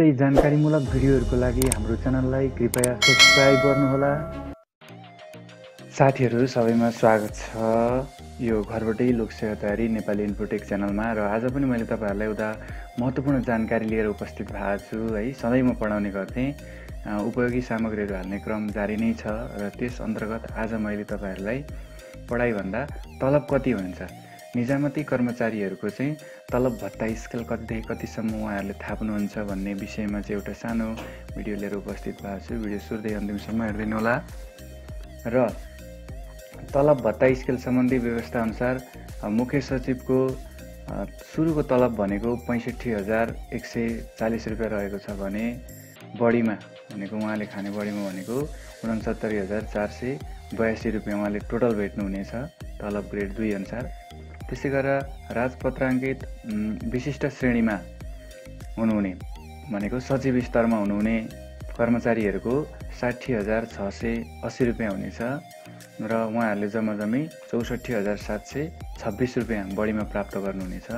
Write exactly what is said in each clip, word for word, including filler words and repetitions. यस्तै जानकारीमूलक भिडियोहरुको लागि हाम्रो च्यानललाई कृपया सब्स्क्राइब गर्नुहोला। साथीहरु सबैमा स्वागत छ यो घरबाटै लोकसेवा तयारी नेपाली इन्फोटेक च्यानलमा। र आज पनि मैले तपाईहरुलाई एउटा महत्त्वपूर्ण जानकारी लिएर उपस्थित भएको छु है। सधैँ म पढाउने गर्थे, उपयोगी सामग्रीहरु हाल्ने क्रम जारी नै छ र त्यस अन्तर्गत आज मैले तपाईहरुलाई पढाइ भन्दा तलब कति हुन्छ, निजामती कर्मचारीहरुको चाहिँ तलब भत्ता स्केल कति कतिसम्म उहाँहरुले थाप्नुहुन्छ भन्ने विषयमा चाहिँ एउटा सानो भिडियो लिएर उपस्थित भएको छु। भिडियो सुरुदेखि अन्तिमसम्म हेर्दिनु होला। र तलब भत्ता स्केल सम्बन्धी व्यवस्था अनुसार मुख्य सचिवको सुरुको तलब भनेको पैंसठी हजार एक सौ चालीस रुपया रहेको छ भने बढीमा भनेको उहाँले खाने बढीमा भनेको उनसत्तरी हजार चार सौ बयासी रुपया उहाँले टोटल भेट्नुहुनेछ तलब ग्रेड दुई अनुसार। त्यसै गरेर राजपत्राङ्कित विशिष्ट श्रेणीमा हुनुहुने भनेको सचिव स्तरमा हुनुहुने कर्मचारीहरूको साठी हजार छ सौ अस्सी रुपया हुनेछ र उहाँहरूले जम्मा जम्मी चौसठी हजार सात सौ छब्बीस रुपया बढीमा प्राप्त गर्नुहुनेछ।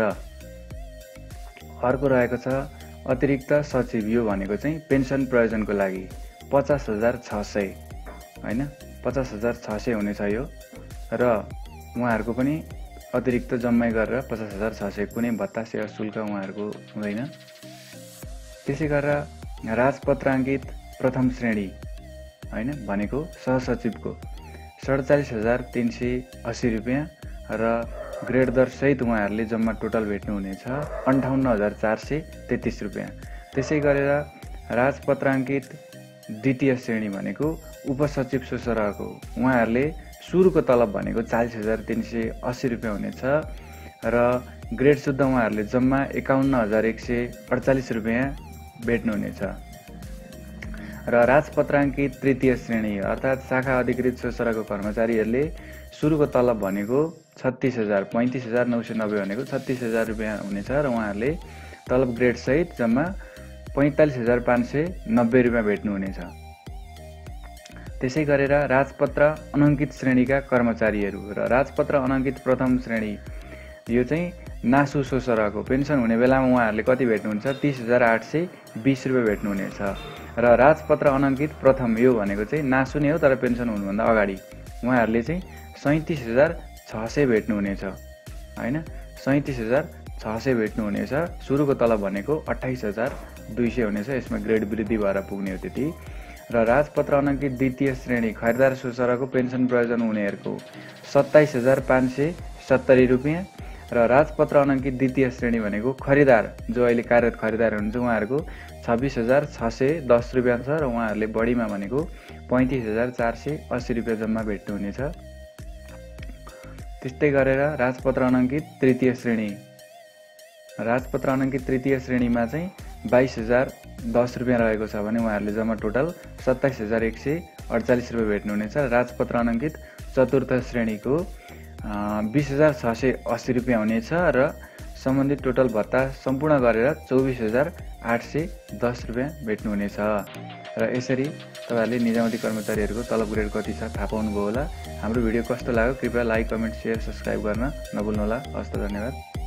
र अर्को रहेको छ अतिरिक्त सचिव, यो भनेको चाहिँ पेन्सन प्रयोजनको लागि पचास हजार छ सौ होइन पचास हजार छ सौ हुनेछ यो। र उहाँहरूको पनि अतिरिक्त जम्मै गरेर पचास हजार छ सौ, कुनै भत्ता सेवा शुल्क उहाँहरूको हुँदैन। त्यसै गरेर राजपत्राङ्कित प्रथम श्रेणी हैन भनेको सहसचिवको सडचालीस हजार तीन सौ अस्सी रुपया र ग्रेड दर सहित उहाँहरूले जम्मा टोटल भेट्नुहुनेछ अन्ठाउन्न हजार चार सौ तेत्तीस रुपया। त्यसै गरेर राजपत्राङ्कित द्वितीय श्रेणी भनेको उपसचिव सुसरहको उहाँहरूले सुरुको तलब भनेको चालीस हजार तीन सौ अस्सी रुपया हुनेछ र ग्रेड शुद्ध उहाँहरूले जम्मा एकाउन्न हजार एक सौ अडचालीस रुपया भेट्नुहुनेछ। र राजपत्राङ्कित तृतीय श्रेणी अर्थात् शाखा अधिकृत सोसरको कर्मचारीहरूले सुरुको तलब भनेको छत्तीस हजार पैंतीस हजार नौ सौ नब्बे भनेको छत्तीस हजार रुपया हुनेछ र उहाँहरूले तलब ग्रेड सहित जम्मा पैंतालीस हजार पाँच सौ नब्बे रुपया भेट्नुहुनेछ। त्यसै गरेर राजपत्र अनङ्कित श्रेणीका कर्मचारीहरू र राजपत्र अनङ्कित प्रथम श्रेणी यो चाहिँ नासु सोसरको पेन्सन हुने बेलामा उहाँहरूले कति भेट्नुहुन्छ तीस हजार आठ सौ बीस रुपया भेट्नुहुनेछ र राजपत्र अनङ्कित प्रथम यो भनेको चाहिँ नासु नै हो तर पेन्सन हुनुभन्दा अगाडि उहाँहरूले चाहिँ सैँतिस हजार छ सौ भेट्नुहुनेछ होइन सैँतिस हजार छ सौ भेट्नुहुनेछ। सुरुको तलब भनेको अट्ठाइस हजार दुई सौ हुनेछ, यसमा ग्रेड वृद्धि भएर पुग्ने हो त्यति। र राजपत्र अनङ्कित द्वितीय श्रेणी खरिदार सुसरको पेन्सन प्रयोजन हुनेहरूको सत्ताइस हजार पाँच सौ सत्तरी रुपियाँ र राजपत्र अनङ्कित द्वितीय श्रेणी भनेको खरिदार जो अहिले कार्यरत खरिदार हुनुहुन्छ उहाँहरूको छब्बीस हजार छ सौ दस रुपया छ र उहाँहरूले बढीमा भनेको पैंतीस हजार चार सौ अस्सी रुपया जम्मा भेट्नुहुनेछ। त्यस्तै गरेर राजपत्र अनङ्कित तृतीय श्रेणी राजपत्र अनङ्कित तृतीय श्रेणीमा चाहिँ बाईस हजार दस रुपया रहेको छ भने उहाँहरूले जम्मा टोटल सत्ताइस हजार एक सौ अडचालीस रुपियाँ भेट्नुहुनेछ। राजपत्र अनङ्कित चतुर्थ श्रेणीको बीस हजार छ सौ अस्सी रुपियाँ हुनेछ र सम्बन्धित टोटल भत्ता सम्पूर्ण गरेर चौबीस हजार आठ सौ दस रुपियाँ भेट्नुहुनेछ। र यसरी तपाईहरुले निजामती कर्मचारीहरूको तलब ग्रेड कति छ थाहा पाउनुभयो होला। हाम्रो भिडियो कस्तो लाग्यो कृपया लाइक कमेन्ट सेयर सब्स्क्राइब गर्न नभुल्नुहोला। हस्त धन्यवाद।